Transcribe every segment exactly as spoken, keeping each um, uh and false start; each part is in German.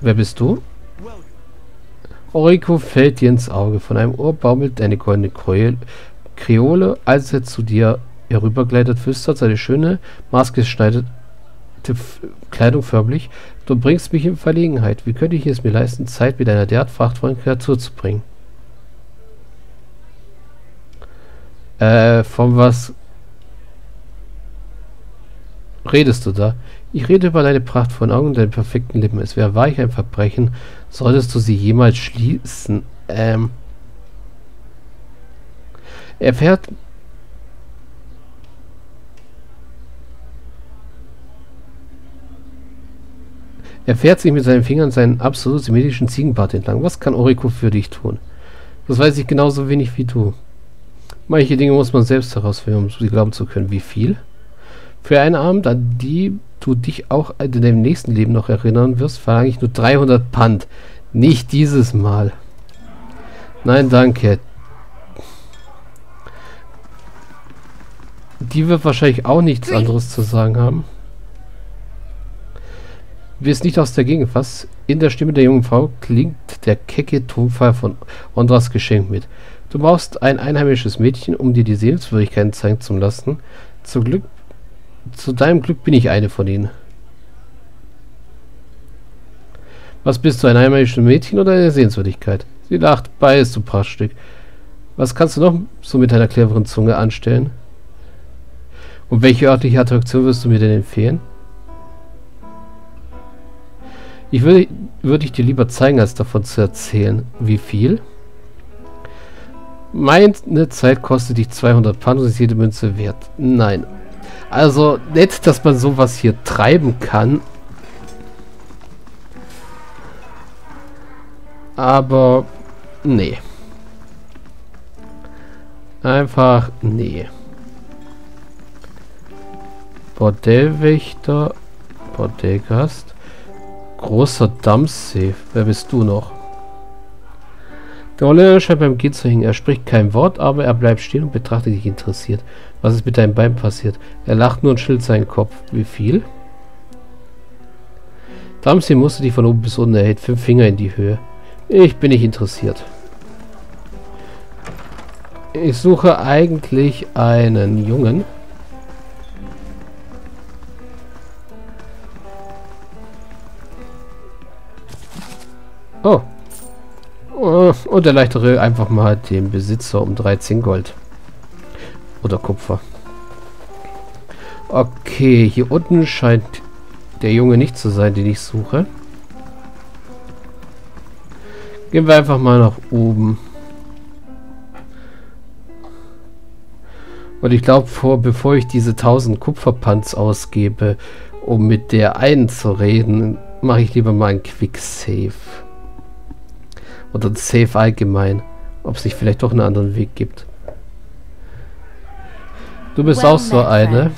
Wer bist du? Orico fällt dir ins Auge. Von einem Ohr baumelt eine goldene Kreole, als er zu dir herübergleitet, flüstert seine schöne, maßgeschneiderte Kleidung förmlich. Du bringst mich in Verlegenheit. Wie könnte ich es mir leisten, Zeit mit einer derart frachtvollen Kreatur zu bringen? Äh, von was redest du da? Ich rede über deine prachtvollen Augen und deine perfekten Lippen. Es wäre wahrlich ein Verbrechen, solltest du sie jemals schließen. Ähm. Er fährt. Er fährt sich mit seinen Fingern seinen absolut symmetrischen Ziegenbart entlang. Was kann Orico für dich tun? Das weiß ich genauso wenig wie du. Manche Dinge muss man selbst herausfinden, um sie glauben zu können. Wie viel? Für einen Abend, an die du dich auch in deinem nächsten Leben noch erinnern wirst, verlange ich nur dreihundert Pfund. Nicht dieses Mal. Nein, danke. Die wird wahrscheinlich auch nichts anderes zu sagen haben. Wir sind nicht aus der Gegend, was? In der Stimme der jungen Frau klingt der kecke Tonfall von Ondras Geschenk mit. Du brauchst ein einheimisches Mädchen, um dir die Sehenswürdigkeiten zeigen zu lassen. Zum Glück, zu deinem Glück bin ich eine von ihnen. Was bist du, ein einheimisches Mädchen oder eine Sehenswürdigkeit? Sie lacht, beides, du Prachtstück. Was kannst du noch so mit deiner cleveren Zunge anstellen? Und welche örtliche Attraktion wirst du mir denn empfehlen? Ich würde, würde ich dir lieber zeigen, als davon zu erzählen. Wie viel? Meine Zeit kostet dich zweihundert Pfund und ist jede Münze wert. Nein. Also nett, dass man sowas hier treiben kann. Aber nee. Einfach nee. Bordellwächter. Bordellgast. Großer Dampfsee. Wer bist du noch? Der Holländer scheint beim Gehen zu hängen. Er spricht kein Wort, aber er bleibt stehen und betrachtet dich interessiert. Was ist mit deinem Bein passiert? Er lacht nur und schüttelt seinen Kopf. Wie viel? Dampfsee musste dich von oben bis unten. Er hält fünf Finger in die Höhe. Ich bin nicht interessiert. Ich suche eigentlich einen Jungen. Oh. Und erleichtere einfach mal den Besitzer um dreizehn Gold. Oder Kupfer. Okay, hier unten scheint der Junge nicht zu sein, den ich suche. Gehen wir einfach mal nach oben. Und ich glaube, vor, bevor ich diese tausend Kupferpans ausgebe, um mit der einen zu reden, mache ich lieber mal einen Quick-Save. Oder ein Safe allgemein. Ob es nicht vielleicht doch einen anderen Weg gibt. Du bist well, auch so eine.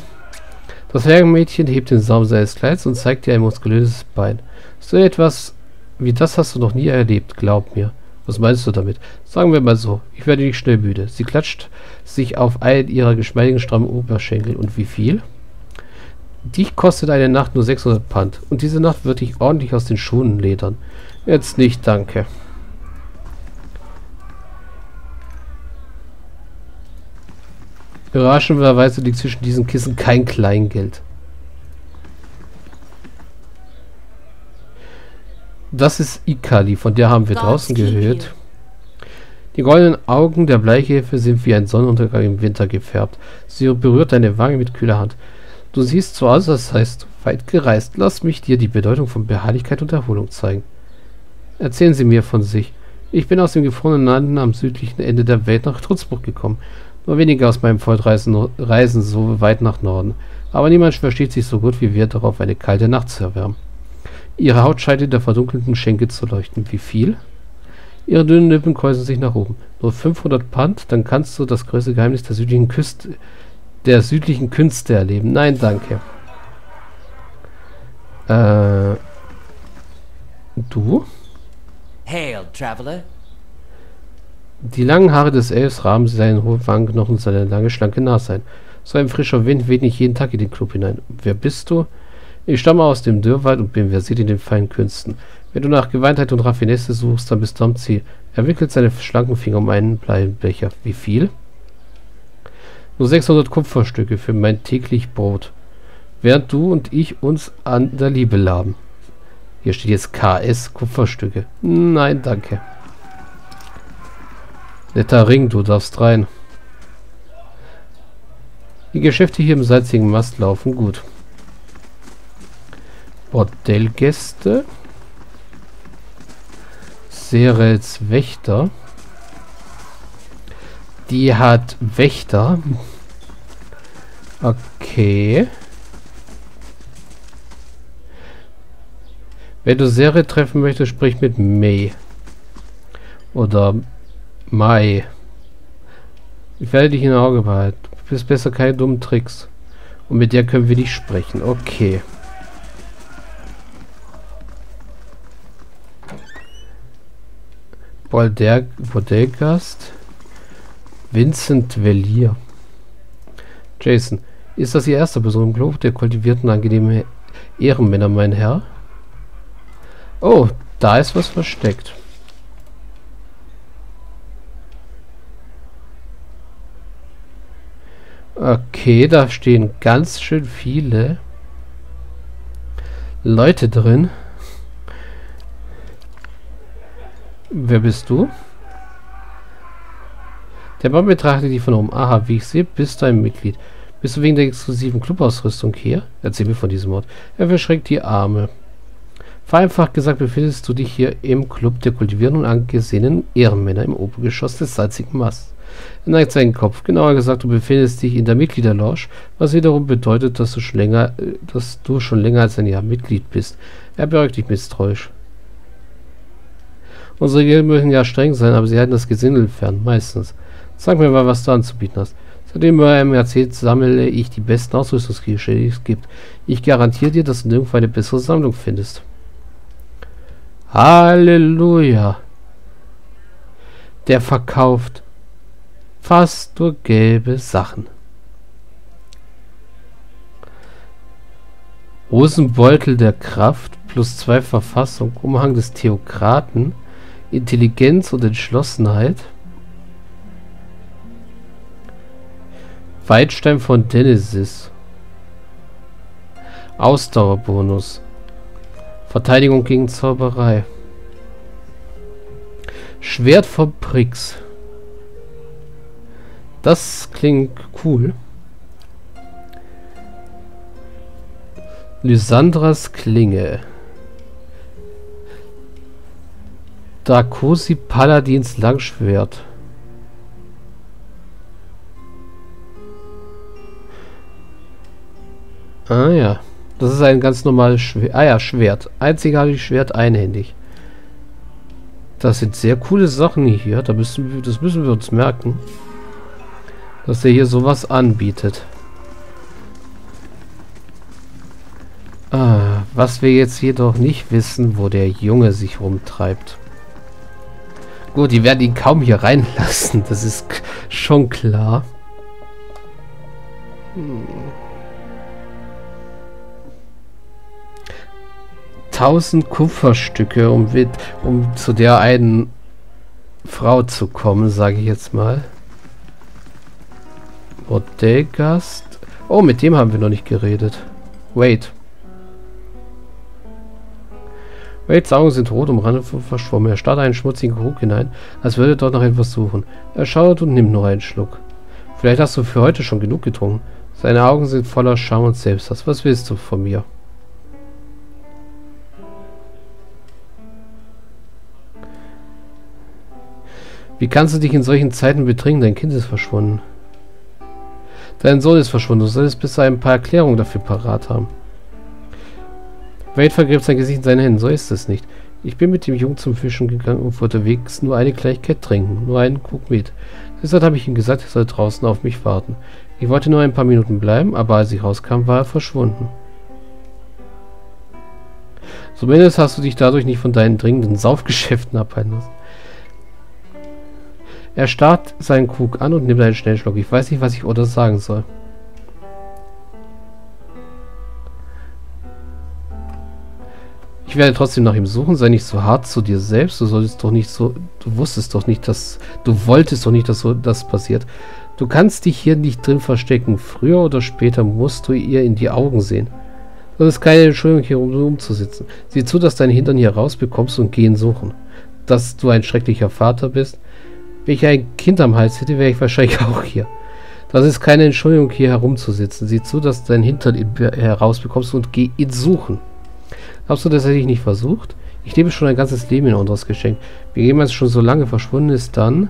Das Herrenmädchen hebt den Saum seines Kleids und zeigt dir ein muskulöses Bein. So etwas wie das hast du noch nie erlebt, glaub mir. Was meinst du damit? Sagen wir mal so, ich werde nicht schnell müde. Sie klatscht sich auf einen ihrer geschmeidigen, strammen Oberschenkel. Und wie viel? Dich kostet eine Nacht nur sechshundert Pfund. Und diese Nacht wird dich ordentlich aus den Schuhen ledern. Jetzt nicht, danke. Überraschenderweise liegt zwischen diesen Kissen kein Kleingeld. Das ist Ikali, von der haben wir draußen gehört. Die goldenen Augen der Bleichhefe sind wie ein Sonnenuntergang im Winter gefärbt. Sie berührt deine Wange mit kühler Hand. Du siehst so aus, das heißt, weit gereist. Lass mich dir die Bedeutung von Beharrlichkeit und Erholung zeigen. Erzählen Sie mir von sich. Ich bin aus dem gefrorenen Landen am südlichen Ende der Welt nach Trutzburg gekommen. Nur wenige aus meinem Volk reisen, reisen so weit nach Norden. Aber niemand versteht sich so gut wie wir darauf, eine kalte Nacht zu erwärmen. Ihre Haut scheint in der verdunkelten Schenke zu leuchten. Wie viel? Ihre dünnen Lippen kreuzen sich nach oben. Nur fünfhundert Pfund, dann kannst du das größte Geheimnis der südlichen Küste, der südlichen Künste erleben. Nein, danke. Äh. Du? Hail, Traveler. Die langen Haare des Elfs rahmen seinen hohen Wangenknochen und seine lange, schlanke Nase ein. So ein frischer Wind weht nicht jeden Tag in den Club hinein. Wer bist du? Ich stamme aus dem Dürrwald und bin versiert in den feinen Künsten. Wenn du nach Gewandtheit und Raffinesse suchst, dann bist du am Ziel. Er wickelt seine schlanken Finger um einen Bleibecher. Wie viel? Nur sechshundert Kupferstücke für mein täglich Brot. Während du und ich uns an der Liebe laben. Hier steht jetzt K S Kupferstücke. Nein, danke. Netter Ring, du darfst rein. Die Geschäfte hier im Salzigen Mast laufen gut. Bordellgäste. Serels Wächter. Die hat Wächter. Okay. Wenn du Serel treffen möchtest, sprich mit May. Oder Mai. Ich werde dich in Auge behalten. Du bist besser keine dummen Tricks. Und mit der können wir nicht sprechen. Okay. Bordellgast. Vincent Vellier. Jason, ist das Ihr erster Besuch im Club der kultivierten, angenehmen Ehrenmänner, mein Herr? Oh, da ist was versteckt. Okay, da stehen ganz schön viele Leute drin. Wer bist du? Der Mann betrachtet dich von oben. Aha, wie ich sehe, bist du ein Mitglied. Bist du wegen der exklusiven Clubausrüstung hier? Erzähl mir von diesem Ort. Er verschränkt die Arme. Vereinfacht gesagt befindest du dich hier im Club der kultivierten und angesehenen Ehrenmänner im Obergeschoss des Salzigen Masts. Er neigt seinen Kopf. Genauer gesagt, du befindest dich in der Mitgliederlounge, was wiederum bedeutet, dass du schon länger, dass du schon länger als ein Jahr Mitglied bist. Er beäugt dich misstrauisch. Unsere Regeln mögen ja streng sein, aber sie halten das Gesindel fern, meistens. Sag mir mal, was du anzubieten hast. Seitdem er mir erzählt, sammle ich die besten Ausrüstungsgegenstände, die es gibt. Ich garantiere dir, dass du nirgendwo eine bessere Sammlung findest. Halleluja! Der verkauft fast nur gelbe Sachen. Hosenbeutel der Kraft, plus zwei Verfassung, Umhang des Theokraten, Intelligenz und Entschlossenheit. Weidstein von Denethis. Ausdauerbonus. Verteidigung gegen Zauberei. Schwert von Prix. Das klingt cool. Lysandras Klinge. Darkosi Paladins Langschwert. Ah ja. Das ist ein ganz normales Schwert. Ah ja, Schwert. Einzigartiges Schwert, einhändig. Das sind sehr coole Sachen hier. Da müssen wir, das müssen wir uns merken. Dass er hier sowas anbietet. Ah, was wir jetzt jedoch nicht wissen, wo der Junge sich rumtreibt. Gut, die werden ihn kaum hier reinlassen. Das ist schon klar. Hm. tausend Kupferstücke, um, mit, um zu der einen Frau zu kommen, sage ich jetzt mal. Bordellgast. Oh, mit dem haben wir noch nicht geredet. Wade. Wades Augen sind rot umrandet und verschwommen. Er starrt einen schmutzigen Krug hinein, als würde dort noch etwas suchen. Er schaut und nimmt nur einen Schluck. Vielleicht hast du für heute schon genug getrunken. Seine Augen sind voller Scham und Selbsthass. Was willst du von mir? Wie kannst du dich in solchen Zeiten betrinken? Dein Kind ist verschwunden. Dein Sohn ist verschwunden. Du solltest bisher ein paar Erklärungen dafür parat haben. Wade vergräbt sein Gesicht in seine Hände. So ist es nicht. Ich bin mit dem Jungen zum Fischen gegangen und wollte unterwegs nur eine Kleinigkeit trinken. Nur einen Krug Met. Deshalb habe ich ihm gesagt, er soll draußen auf mich warten. Ich wollte nur ein paar Minuten bleiben, aber als ich rauskam, war er verschwunden. Zumindest hast du dich dadurch nicht von deinen dringenden Saufgeschäften abhalten lassen. Er starrt seinen Krug an und nimmt einen schnellen Schluck. Ich weiß nicht, was ich oder sagen soll. Ich werde trotzdem nach ihm suchen. Sei nicht so hart zu dir selbst. Du solltest doch nicht so... Du wusstest doch nicht, dass... Du wolltest doch nicht, dass so das passiert. Du kannst dich hier nicht drin verstecken. Früher oder später musst du ihr in die Augen sehen. Das ist keine Entschuldigung, hier rumzusitzen. Sieh zu, dass dein Hintern hier rausbekommst und geh ihn suchen. Dass du ein schrecklicher Vater bist. Wenn ich ein Kind am Hals hätte, wäre ich wahrscheinlich auch hier. Das ist keine Entschuldigung, hier herumzusitzen. Sieh zu, dass du dein Hintern herausbekommst und geh ihn suchen. Glaubst du, das hätte ich nicht versucht? Ich lebe schon ein ganzes Leben in Ondras Geschenk. Wenn jemand schon so lange verschwunden ist, dann...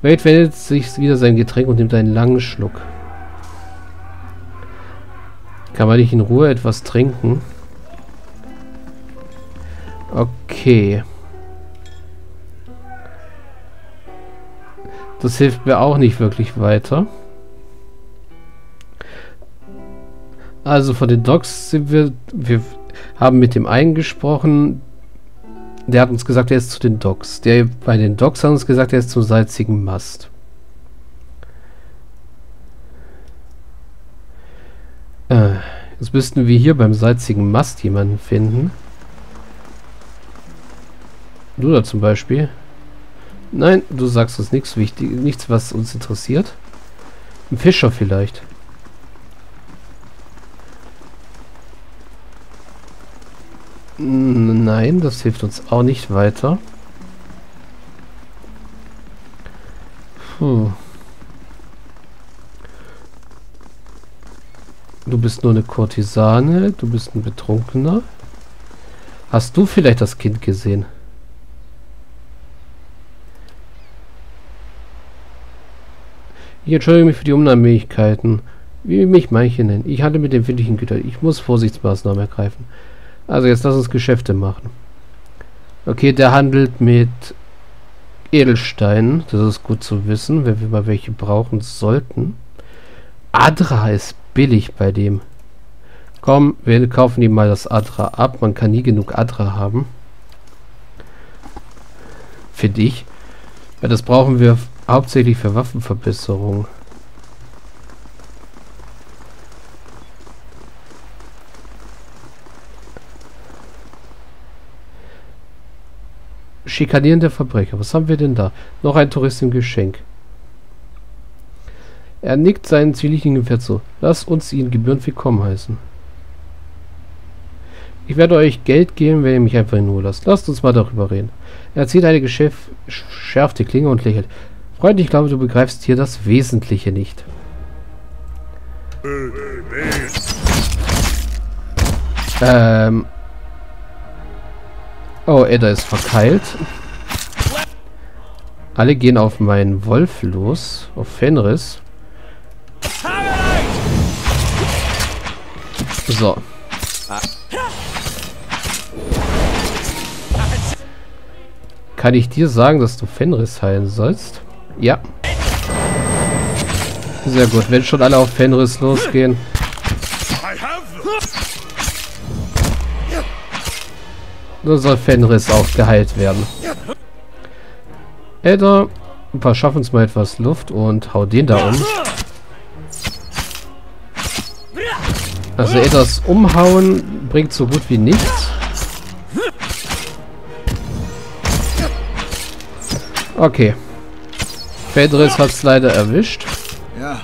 Wade wendet sich wieder sein Getränk und nimmt einen langen Schluck. Kann man nicht in Ruhe etwas trinken? Okay. Das hilft mir auch nicht wirklich weiter. Also von den Docs sind wir... Wir haben mit dem einen gesprochen... Der hat uns gesagt, er ist zu den Docks. Der bei den Docks hat uns gesagt, er ist zum Salzigen Mast. Äh, jetzt müssten wir hier beim Salzigen Mast jemanden finden. Du da zum Beispiel. Nein, du sagst uns nichts wichtig, nichts, was uns interessiert. Ein Fischer vielleicht. Nein, das hilft uns auch nicht weiter. Puh. Du bist nur eine Kurtisane, du bist ein Betrunkener. Hast du vielleicht das Kind gesehen? Ich entschuldige mich für die Unannehmlichkeiten, wie mich manche nennen. Ich hatte mit empfindlichen Gütern. Ich muss Vorsichtsmaßnahmen ergreifen. Also jetzt lass uns Geschäfte machen. Okay, der handelt mit Edelsteinen. Das ist gut zu wissen, wenn wir mal welche brauchen sollten. Adra ist billig bei dem. Komm, wir kaufen ihm mal das Adra ab. Man kann nie genug Adra haben. Für dich. Weil das brauchen wir hauptsächlich für Waffenverbesserung. Schikanieren der Verbrecher. Was haben wir denn da? Noch ein Tourist im Geschenk. Er nickt seinen zwielichtigen Gefährt zu. Lass uns ihn gebührend willkommen heißen. Ich werde euch Geld geben, wenn ihr mich einfach in Ruhe lasst. Lasst uns mal darüber reden. Er zieht eine geschärfte Klinge und lächelt. Freund, ich glaube, du begreifst hier das Wesentliche nicht. Ähm... Oh, Edda ist verkeilt. Alle gehen auf meinen Wolf los. Auf Fenris. So. Kann ich dir sagen, dass du Fenris heilen sollst? Ja. Sehr gut. Wenn schon alle auf Fenris losgehen... Dann soll Fenris auch geheilt werden. Edda, verschaff uns mal etwas Luft und hau den da um. Also Eddas Umhauen bringt so gut wie nichts. Okay. Fenris hat es leider erwischt. Ja.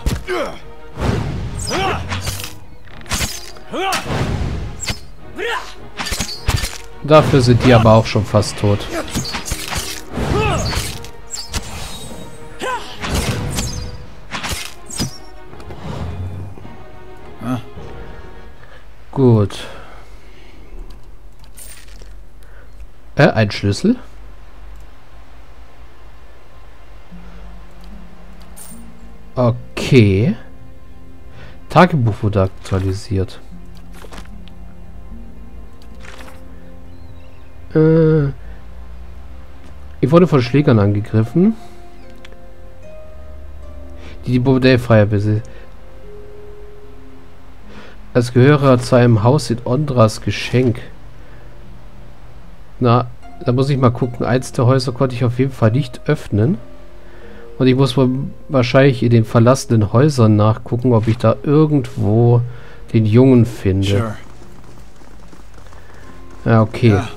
Dafür sind die aber auch schon fast tot. Ah. Gut. Äh, ein Schlüssel? Okay. Tagebuch wurde aktualisiert. Ich wurde von Schlägern angegriffen, die die Bordellfreier besitzen. Als Gehörer zu einem Haus in Ondras Geschenk. Na, da muss ich mal gucken. Eins der Häuser konnte ich auf jeden Fall nicht öffnen. Und ich muss wohl wahrscheinlich in den verlassenen Häusern nachgucken, ob ich da irgendwo den Jungen finde. Sure. Ja, okay. Ja.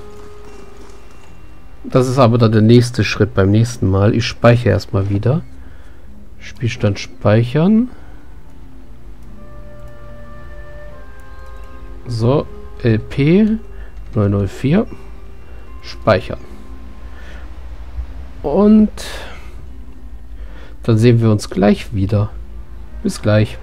Das ist aber dann der nächste Schritt beim nächsten Mal. Ich speichere erstmal wieder. Spielstand speichern. So, L P neun null vier. Speichern. Und dann sehen wir uns gleich wieder. Bis gleich.